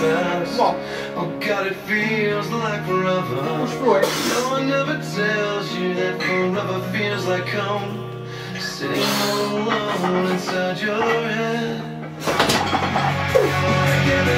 fast. Come on. Oh God, it feels like forever. No one ever tells you that forever feels like home. Sitting all alone inside your head.